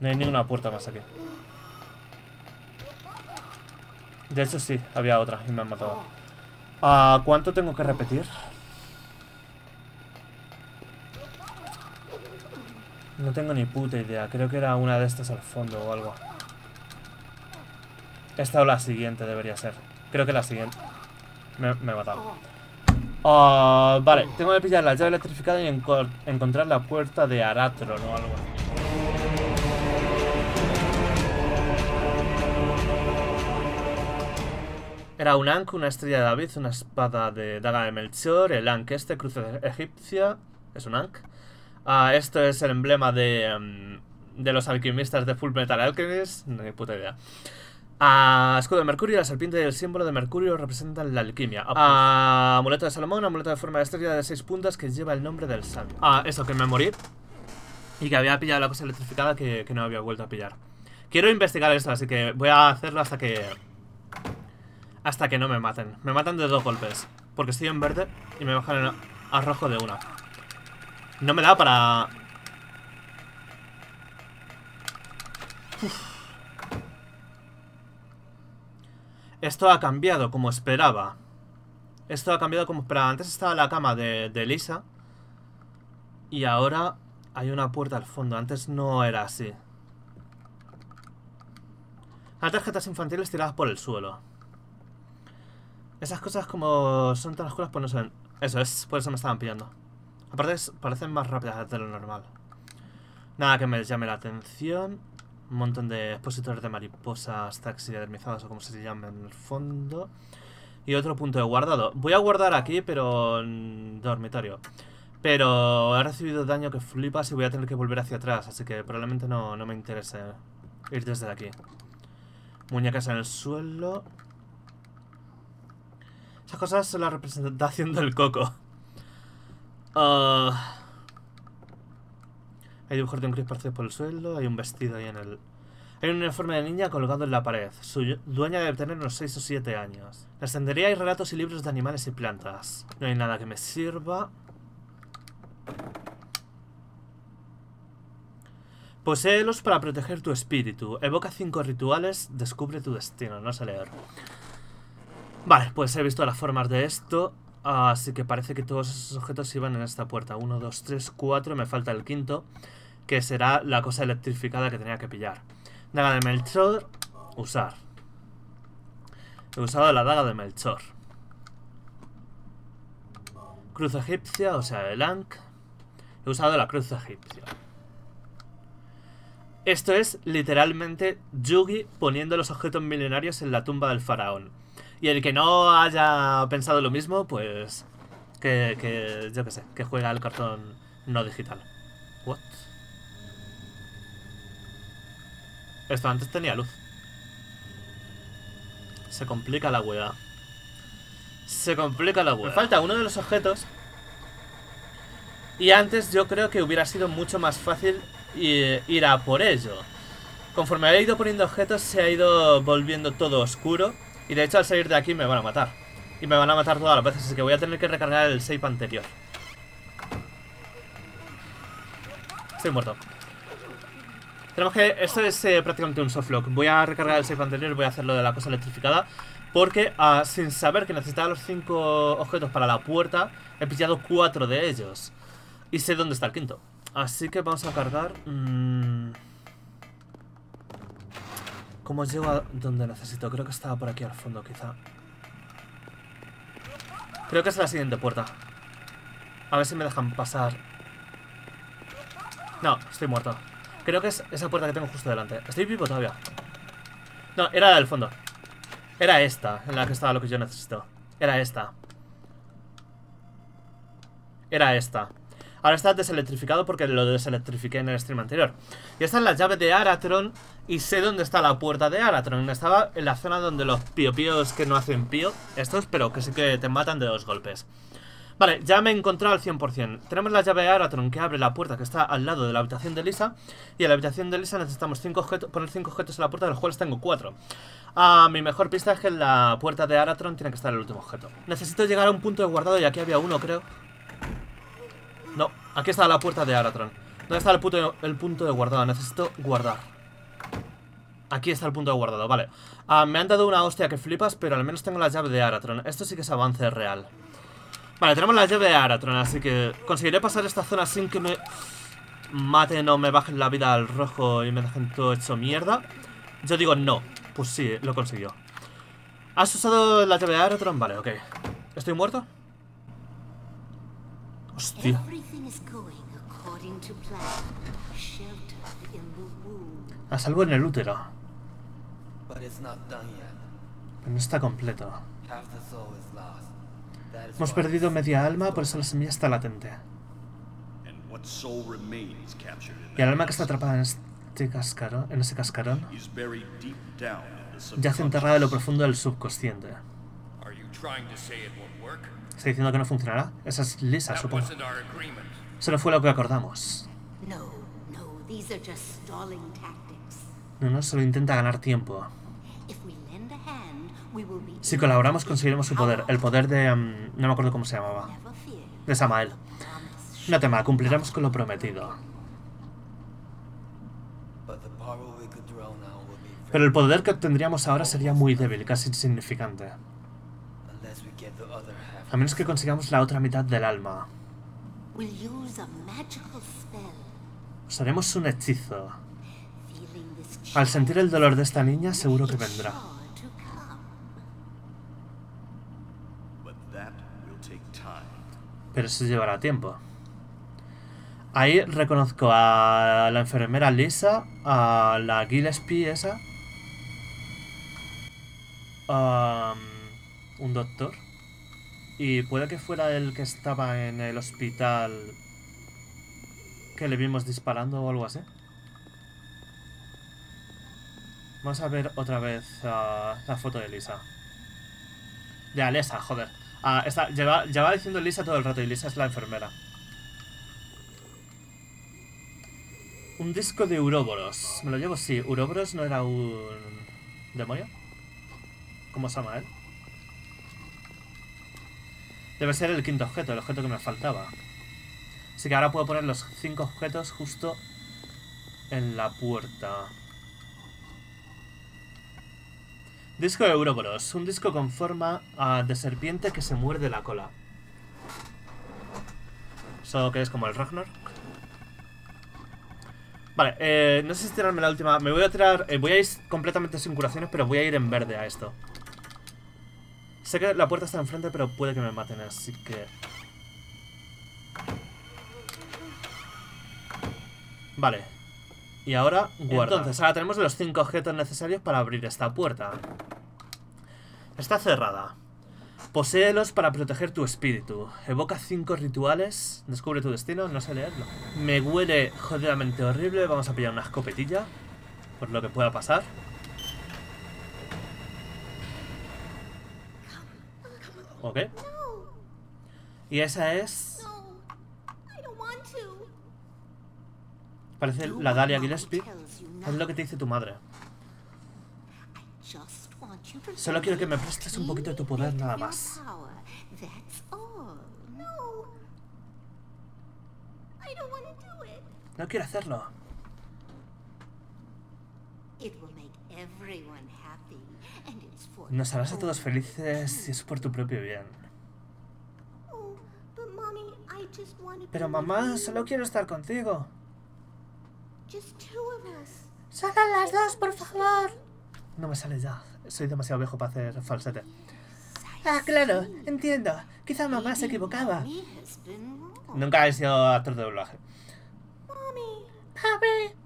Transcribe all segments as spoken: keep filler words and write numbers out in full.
No hay ninguna puerta más aquí. De hecho sí, había otra y me han matado. ¿A cuánto tengo que repetir? No tengo ni puta idea. Creo que era una de estas al fondo o algo. Esta o la siguiente debería ser. Creo que la siguiente. Me, me he matado. Uh, vale, tengo que pillar la llave electrificada y enco encontrar la puerta de Aratron o algo. Era un Ankh, una estrella de David, una espada de daga de Melchor, el Ankh este, cruz egipcia, es un Ankh. Uh, esto es el emblema de, um, de los alquimistas de Full Metal Alchemist, no hay puta idea. Uh, escudo de Mercurio, la serpiente y el símbolo de Mercurio representan la alquimia. Uh, amuleto de Salomón, amuleto de forma de estrella de seis puntas que lleva el nombre del santo. Ah, uh, eso, que me morí y que había pillado la cosa electrificada que, que no había vuelto a pillar. Quiero investigar esto, así que voy a hacerlo hasta que... Hasta que no me maten. Me matan de dos golpes. Porque estoy en verde y me bajan a rojo de una. No me da para... Uf. Esto ha cambiado como esperaba. Esto ha cambiado como esperaba. Antes estaba la cama de, de Lisa. Y ahora hay una puerta al fondo. Antes no era así. Hay tarjetas infantiles tiradas por el suelo. Esas cosas como son tan oscuras pues no se ven. Eso es, por eso me estaban pillando. Aparte parecen más rápidas de lo normal. Nada que me llame la atención. Un montón de expositores de mariposas taxidermizadas o como se llame en el fondo. Y otro punto de guardado. Voy a guardar aquí, pero en dormitorio. Pero he recibido daño que flipas y voy a tener que volver hacia atrás. Así que probablemente no, no me interese ir desde aquí. Muñecas en el suelo. Esas cosas son la representación del coco. Uh, hay dibujos de un crisp por el suelo. Hay un vestido ahí en el... Hay un uniforme de niña colgado en la pared. Su dueña debe tener unos seis o siete años. En la estantería hay relatos y libros de animales y plantas. No hay nada que me sirva. Poséelos para proteger tu espíritu. Evoca cinco rituales. Descubre tu destino. No sé leer. Vale, pues he visto las formas de esto, así que parece que todos esos objetos iban en esta puerta. Uno, dos, tres, cuatro, me falta el quinto, que será la cosa electrificada que tenía que pillar. Daga de Melchor, usar. He usado la daga de Melchor. Cruz egipcia, o sea, el Ankh. He usado la cruz egipcia. Esto es literalmente Yugi poniendo los objetos milenarios en la tumba del faraón. Y el que no haya pensado lo mismo, pues... Que, que yo qué sé, que juega al cartón no digital. What? Esto antes tenía luz. Se complica la hueá. Se complica la hueá. Me falta uno de los objetos. Y antes yo creo que hubiera sido mucho más fácil ir a por ello. Conforme he ido poniendo objetos, se ha ido volviendo todo oscuro. Y de hecho al salir de aquí me van a matar. Y me van a matar todas las veces, así que voy a tener que recargar el save anterior. Estoy muerto. Tenemos que... Esto es eh, prácticamente un softlock. Voy a recargar el save anterior y voy a hacer lo de la cosa electrificada. Porque uh, sin saber que necesitaba los cinco objetos para la puerta, he pillado cuatro de ellos. Y sé dónde está el quinto. Así que vamos a cargar... Mmm... ¿Cómo llego a donde necesito? Creo que estaba por aquí al fondo, quizá. Creo que es la siguiente puerta. A ver si me dejan pasar. No, estoy muerto. Creo que es esa puerta que tengo justo delante. Estoy vivo todavía. No, era la del fondo. Era esta en la que estaba lo que yo necesito. Era esta. Era esta. Ahora está deselectrificado porque lo deselectrifiqué en el stream anterior. Y esta es la llave de Aratron. Y sé dónde está la puerta de Aratron. Estaba en la zona donde los pío-píos que no hacen pío. Estos, pero que sí que te matan de dos golpes. Vale, ya me he encontrado al cien por cien. Tenemos la llave de Aratron que abre la puerta que está al lado de la habitación de Lisa. Y en la habitación de Lisa necesitamos cinco objetos, poner cinco objetos en la puerta, de los cuales tengo cuatro. Ah, mi mejor pista es que en la puerta de Aratron tiene que estar el último objeto. Necesito llegar a un punto de guardado y aquí había uno, creo. No, aquí está la puerta de Aratron. ¿Dónde está el, puto, el punto de guardado? Necesito guardar. Aquí está el punto de guardado, vale. Ah, me han dado una hostia que flipas, pero al menos tengo la llave de Aratron. Esto sí que es avance real. Vale, tenemos la llave de Aratron, así que conseguiré pasar esta zona sin que me maten o me bajen la vida al rojo y me dejen todo hecho mierda. Yo digo no. Pues sí, lo consiguió. ¿Has usado la llave de Aratron? Vale, ok. ¿Estoy muerto? Hostia. A salvo en el útero. Pero no está completo. Hemos perdido media alma, por eso la semilla está latente. Y el alma que está atrapada en este cascarón, en ese cascarón, yace enterrada en lo profundo del subconsciente. ¿Está diciendo que no funcionará? Esa es Lisa, supongo. Eso no fue lo que acordamos. No, no, solo intenta ganar tiempo. Si colaboramos conseguiremos su poder, el poder de... Um, no me acuerdo cómo se llamaba. De Samael. No tema, cumpliremos con lo prometido. Pero el poder que obtendríamos ahora sería muy débil, casi insignificante. A menos que consigamos la otra mitad del alma. Usaremos un hechizo. Al sentir el dolor de esta niña, seguro que vendrá. Pero eso llevará tiempo. Ahí reconozco a la enfermera Lisa, a la Gillespie esa, a un doctor, y puede que fuera el que estaba en el hospital que le vimos disparando o algo así. Vamos a ver otra vez uh, la foto de Lisa. De Alessa, joder. Ah, está, lleva, lleva diciendo Lisa todo el rato y Lisa es la enfermera. Un disco de Ouroboros. Me lo llevo, sí. Ouroboros no era un... ¿demonio? ¿Cómo se llama él? Debe ser el quinto objeto, el objeto que me faltaba. Así que ahora puedo poner los cinco objetos justo en la puerta. Disco de Ouroboros, un disco con forma uh, de serpiente que se muerde la cola. Eso que es como el Ragnarok. Vale, eh, no sé si tirarme la última. Me voy a tirar, eh, voy a ir completamente sin curaciones, pero voy a ir en verde a esto. Sé que la puerta está enfrente, pero puede que me maten, así que... Vale. Y ahora, guarda. Entonces, ahora tenemos los cinco objetos necesarios para abrir esta puerta. Está cerrada. Poséelos para proteger tu espíritu. Evoca cinco rituales. Descubre tu destino. No sé leerlo. Me huele jodidamente horrible. Vamos a pillar una escopetilla, por lo que pueda pasar. Ok. Y esa es... Parece la Dahlia Gillespie. Es lo que te dice tu madre. Solo quiero que me prestes un poquito de tu poder, nada más. No quiero hacerlo. Nos harás a todos felices y es por tu propio bien. Pero mamá, solo quiero estar contigo. ¡Sacan las dos, por favor! No me sale ya. Soy demasiado viejo para hacer falsete. Ah, claro, entiendo. Quizá mamá se equivocaba. Nunca he sido actor de doblaje. ¡Papi!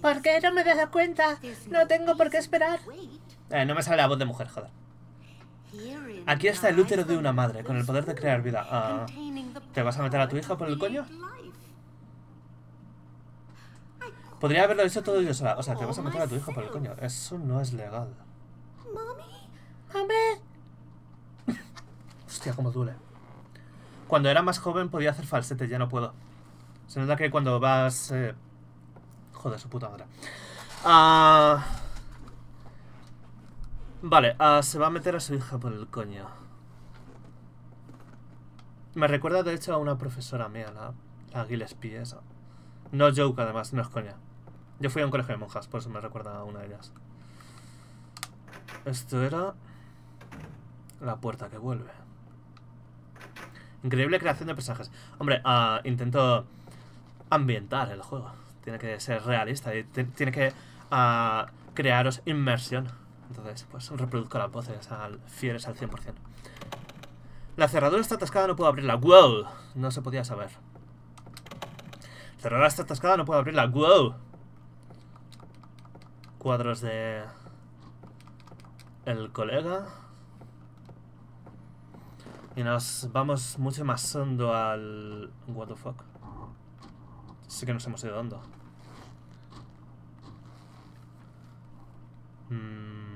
¿Por qué no me das cuenta? No tengo por qué esperar. Eh, no me sale la voz de mujer, joder. Aquí está el útero de una madre, con el poder de crear vida. Ah, ¿te vas a meter a tu hija por el coño? Podría haberlo hecho todo yo sola. O sea, te vas a matar a tu hijo por el coño. Eso no es legal. ¡Mami! Hostia, cómo duele. Cuando era más joven podía hacer falsete, ya no puedo. Se nota que cuando vas... Eh... Joder, su puta madre. Ah... Vale, ah, se va a meter a su hija por el coño. Me recuerda de hecho a una profesora mía, la, a Gillespie esa. No es joke, además, no es coña. Yo fui a un colegio de monjas, por eso me recuerda a una de ellas. Esto era la puerta que vuelve. Increíble creación de personajes. Hombre, uh, intento ambientar el juego. Tiene que ser realista y tiene que uh, crearos inmersión. Entonces, pues reproduzco las voces al, fieles al cien por cien. La cerradura está atascada, no puedo abrirla. ¡Wow! No se podía saber. La cerradura está atascada, no puedo abrirla. ¡Wow! Cuadros de... el colega. Y nos vamos mucho más hondo al... What the fuck. Sí que nos hemos ido hondo. Mm.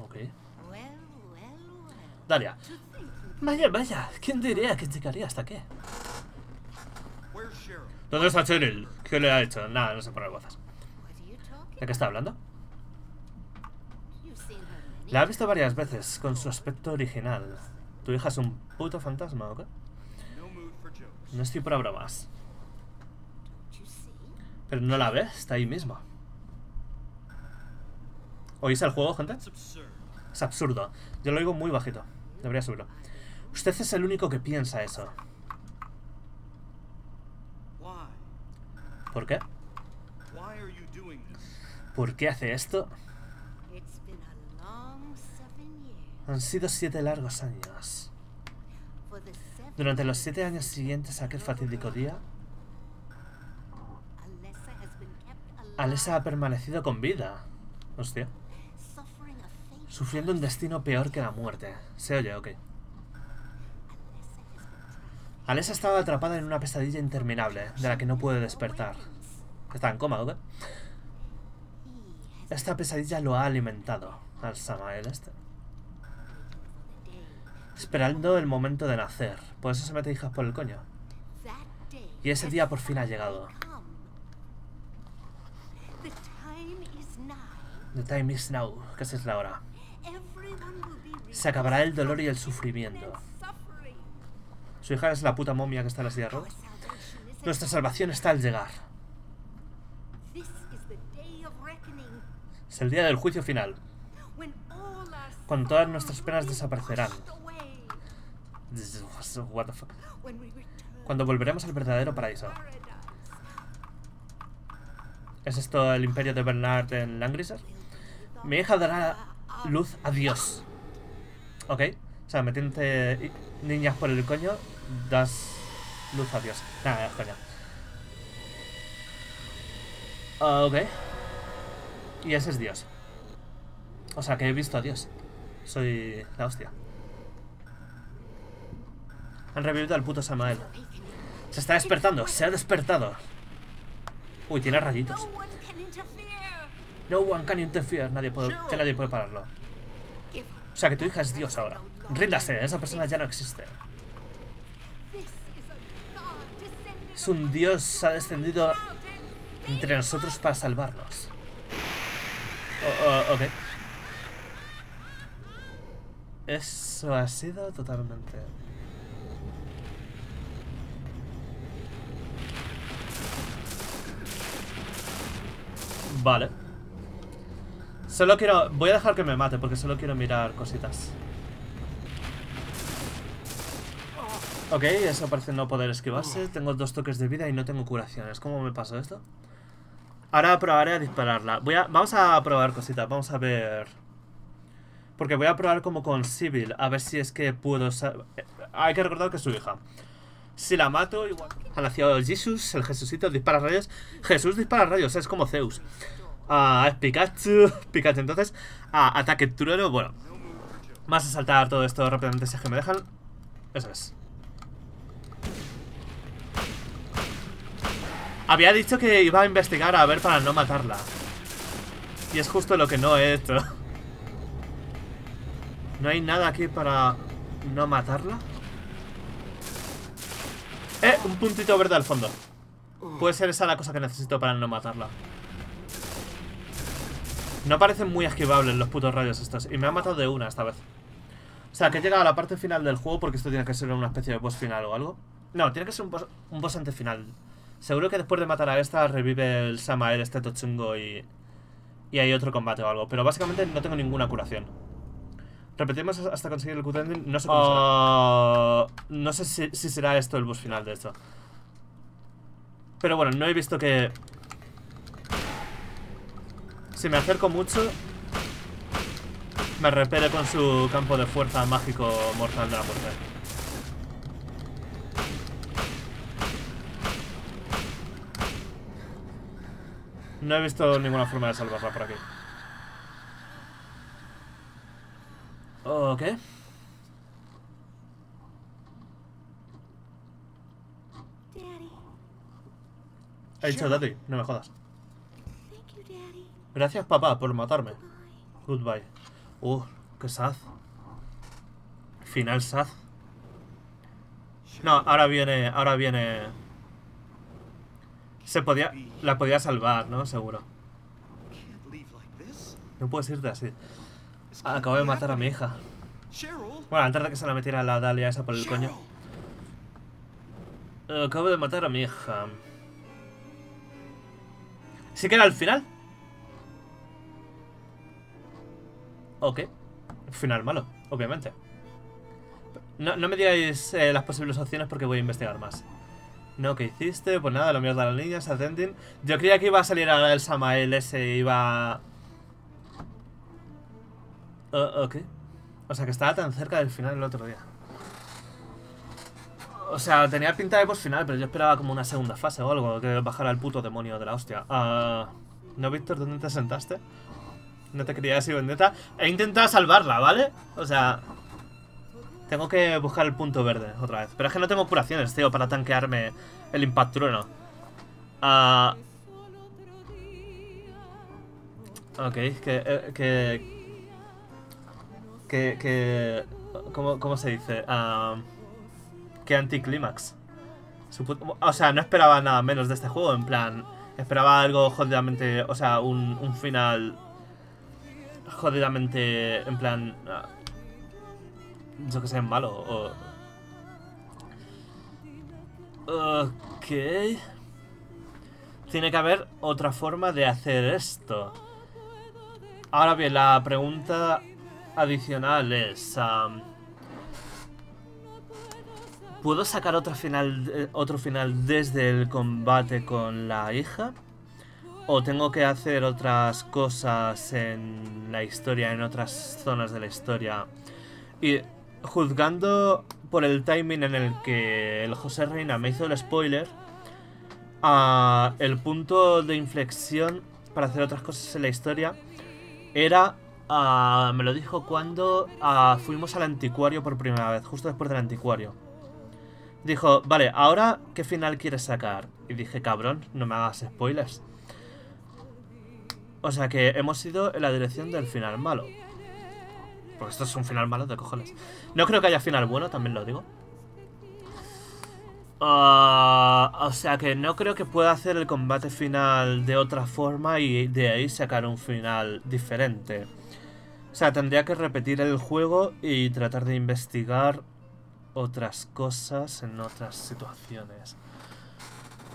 Ok. Dahlia. Vaya, vaya. ¿Quién diría que llegaría hasta qué? ¿Dónde está Cheryl? ¿Qué le ha hecho? Nada, no sé por qué guazas. ¿De qué está hablando? La has visto varias veces con su aspecto original. ¿Tu hija es un puto fantasma o qué? No estoy para bromas. Pero no la ves, está ahí mismo. ¿Oís el juego, gente? Es absurdo. Yo lo oigo muy bajito. Debería subirlo. Usted es el único que piensa eso. ¿Por qué? ¿Por qué hace esto? Han sido siete largos años. Durante los siete años siguientes a aquel fatídico día, Alessa ha permanecido con vida. Hostia. Sufriendo un destino peor que la muerte. Se oye, ok. Alessa estaba atrapada en una pesadilla interminable, de la que no puede despertar. Está en coma, ¿ok? Esta pesadilla lo ha alimentado al Samael este. Esperando el momento de nacer. Por eso se mete hijas por el coño. Y ese día por fin ha llegado. The time is now. Casi es la hora. Se acabará el dolor y el sufrimiento. Su hija es la puta momia que está en la silla de ruedas. Nuestra salvación está al llegar. Es el día del juicio final. Cuando todas nuestras penas desaparecerán. What the fuck. Cuando volveremos al verdadero paraíso. ¿Es esto el imperio de Bernard en Langrisser? Mi hija dará luz a Dios. Ok. O sea, metiéndote niñas por el coño, das luz a Dios. Nada, es coña. Uh, ok. Y ese es Dios. O sea, que he visto a Dios. Soy la hostia. Han revivido al puto Samael. Se está despertando, se ha despertado. Uy, tiene rayitos. No one can interfere. Nadie puede, que nadie puede pararlo. O sea, que tu hija es Dios ahora. Ríndase, esa persona ya no existe. Es un Dios, ha descendido entre nosotros para salvarnos. Oh, oh, ok. Eso ha sido totalmente... Vale. Solo quiero... Voy a dejar que me mate porque solo quiero mirar cositas. Ok, eso parece no poder esquivarse. Tengo dos toques de vida y no tengo curaciones. ¿Cómo me pasó esto? Ahora probaré a dispararla. Voy a... Vamos a probar cositas. Vamos a ver... Porque voy a probar como con Cybil. A ver si es que puedo... Hay que recordar que es su hija. Si la mato, igual... Ha nacido Jesús, el Jesucito, dispara rayos. Jesús dispara rayos, es como Zeus. Ah, es Pikachu. Pikachu, entonces... Ah, ataque trueno, bueno. Más a saltar todo esto rápidamente si es que me dejan. Eso es. Había dicho que iba a investigar a ver para no matarla. Y es justo lo que no he hecho. ¿No hay nada aquí para no matarla? Eh, un puntito verde al fondo. Puede ser esa la cosa que necesito para no matarla. No parecen muy esquivables los putos rayos estos. Y me han matado de una esta vez. O sea, que he llegado a la parte final del juego, porque esto tiene que ser una especie de boss final o algo. No, tiene que ser un boss, un boss antefinal. Seguro que después de matar a esta revive el Samael este tochungo y... y hay otro combate o algo, pero básicamente no tengo ninguna curación. Repetimos hasta conseguir el cut-ending. No sé cómo será. Uh, no sé si, si será esto el boss final, de hecho. Pero bueno, no he visto que... Si me acerco mucho, me repele con su campo de fuerza mágico mortal de la muerte. No he visto ninguna forma de salvarla por aquí. Ok. He dicho daddy, no me jodas. Gracias, papá, por matarme. Goodbye. Uh, qué sad. Final sad. No, ahora viene, ahora viene... Se podía... La podía salvar, ¿no? Seguro. No puedes irte así. Ah, acabo de matar a mi hija. Bueno, antes de que se la metiera la Dahlia esa por el coño. Acabo de matar a mi hija. ¿Sí que era el final? Ok. Final malo, obviamente. No, no me digáis eh, las posibles opciones, porque voy a investigar más. No, ¿qué hiciste? Pues nada, lo mío de las niñas, atending. Yo creía que iba a salir ahora el Samael ese, iba... Uh, ok. O sea, que estaba tan cerca del final el otro día. O sea, tenía pinta de boss final, pero yo esperaba como una segunda fase o algo, que bajara el puto demonio de la hostia. Uh, ¿No, Víctor? ¿Dónde te sentaste? No te quería decir vendetta. He intentado salvarla, ¿vale? O sea, tengo que buscar el punto verde otra vez. Pero es que no tengo curaciones, tío, para tanquearme el impactrueno. Ah. Uh, ok, que, eh, que... Que... que ¿cómo, cómo se dice? Uh, que anticlímax. O sea, no esperaba nada menos de este juego, en plan... Esperaba algo jodidamente... O sea, un, un final... jodidamente, en plan, yo que sé, malo o... Ok. Tiene que haber otra forma de hacer esto. Ahora bien, la pregunta adicional es um, ¿puedo sacar otra final, otro final desde el combate con la hija? ¿O tengo que hacer otras cosas en la historia, en otras zonas de la historia? Y juzgando por el timing en el que el Josereina me hizo el spoiler, uh, el punto de inflexión para hacer otras cosas en la historia era, uh, me lo dijo cuando uh, fuimos al anticuario por primera vez, justo después del anticuario. Dijo, vale, ¿ahora qué final quieres sacar? Y dije, cabrón, no me hagas spoilers. O sea que hemos ido en la dirección del final malo. Porque esto es un final malo de cojones. No creo que haya final bueno, también lo digo. Uh, o sea que no creo que pueda hacer el combate final de otra forma y de ahí sacar un final diferente. O sea, tendría que repetir el juego y tratar de investigar otras cosas en otras situaciones.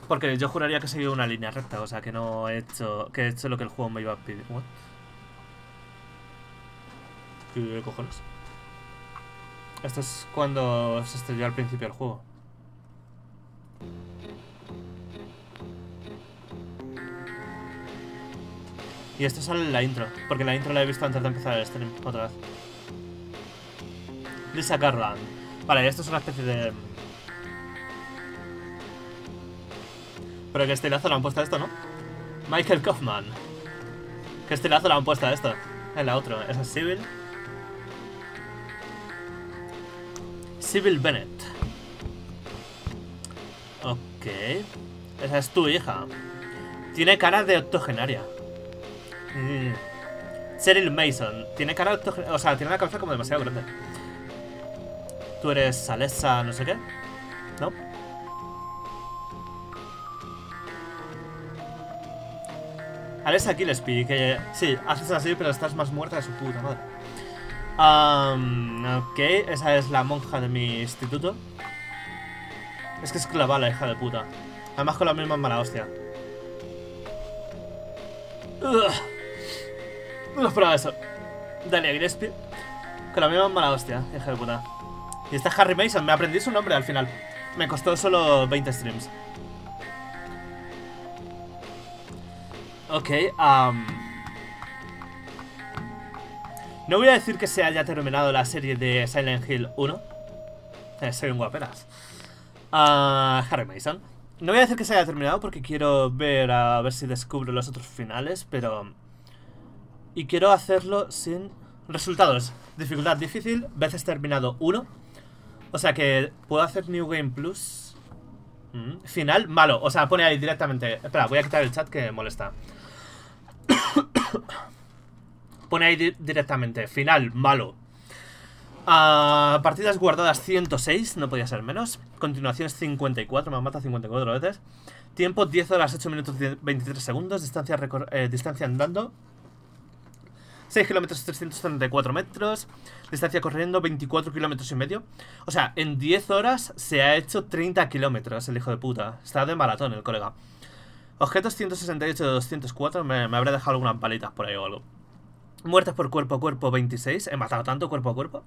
Porque yo juraría que he seguido una línea recta, o sea, que no he hecho... Que he hecho lo que el juego me iba a pedir. ¿What? ¿Qué cojones? Esto es cuando se estrelló al principio del juego. Y esto sale en la intro, porque la intro la he visto antes de empezar el stream, otra vez. Lisa Garland. Vale, esto es una especie de... Pero que estilazo le han puesto a esto, ¿no? Michael Kaufman. Que estilazo le han puesto a esto. En la otra. Esa es Cybil. Cybil Bennett. Ok. Esa es tu hija. Tiene cara de octogenaria. Mm. Cheryl Mason. Tiene cara de octogenaria. O sea, tiene una cabeza como demasiado grande. Tú eres Alessa, no sé qué. ¿No? Alessa Gillespie, que sí, haces así, pero estás más muerta de su puta madre. Um, ok, esa es la monja de mi instituto. Es que es clavada la hija de puta. Además con la misma mala hostia. Ugh. No esperaba eso. Dahlia Gillespie. Con la misma mala hostia, hija de puta. Y está Harry Mason, me aprendí su nombre al final. Me costó solo veinte streams. Ok, um... no voy a decir que se haya terminado la serie de Silent Hill uno. Eh, soy un guaperas. Uh, Harry Mason. No voy a decir que se haya terminado porque quiero ver a ver si descubro los otros finales, pero... Y quiero hacerlo sin... Resultados. Dificultad difícil, veces terminado uno. O sea que puedo hacer New Game Plus. Mm. Final malo. O sea, pone ahí directamente... Espera, voy a quitar el chat que molesta. Pone ahí di directamente, final, malo. Uh, partidas guardadas ciento seis, no podía ser menos. Continuaciones cincuenta y cuatro, me mata cincuenta y cuatro veces. Tiempo diez horas, ocho minutos, veintitrés segundos. Distancia, eh, distancia andando. seis kilómetros, trescientos treinta y cuatro metros. Distancia corriendo, veinticuatro kilómetros y medio. O sea, en diez horas se ha hecho treinta kilómetros, el hijo de puta. Está de maratón el colega. Objetos ciento sesenta y ocho de doscientos cuatro. Me, me habré dejado algunas palitas por ahí o algo. Muertes por cuerpo a cuerpo, veintiséis. He matado tanto cuerpo a cuerpo.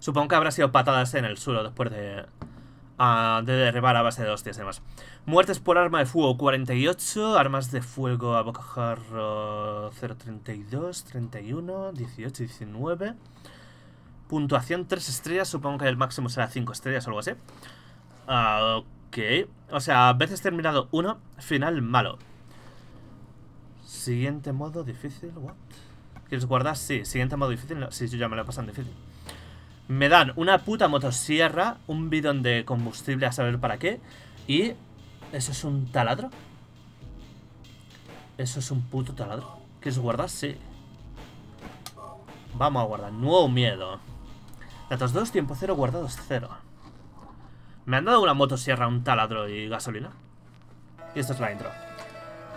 Supongo que habrá sido patadas en el suelo después de, uh, de derribar a base de hostias y demás. Muertes por arma de fuego, cuarenta y ocho. Armas de fuego a bocajarro, cero, treinta y dos, treinta y uno, dieciocho, diecinueve. Puntuación tres estrellas. Supongo que el máximo será cinco estrellas o algo así. Uh, ok. O sea, veces terminado uno, final malo. Siguiente modo difícil, what? ¿Quieres guardar? Sí. Siguiente modo difícil. No. Sí, yo ya me lo he pasado en difícil. Me dan una puta motosierra, un bidón de combustible a saber para qué. Y... ¿eso es un taladro? ¿Eso es un puto taladro? ¿Quieres guardar? Sí. Vamos a guardar. Nuevo miedo. Datos dos, tiempo cero, guardados cero. Me han dado una motosierra, un taladro y gasolina. Y esto es la intro.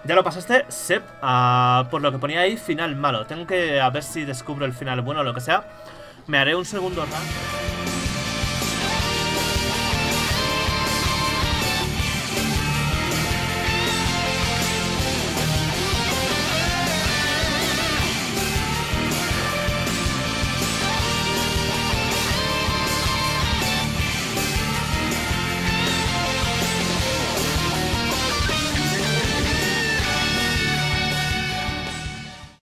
Ya lo pasaste, Sep. Uh, por lo que ponía ahí, final malo. Tengo que a ver si descubro el final bueno o lo que sea. Me haré un segundo run.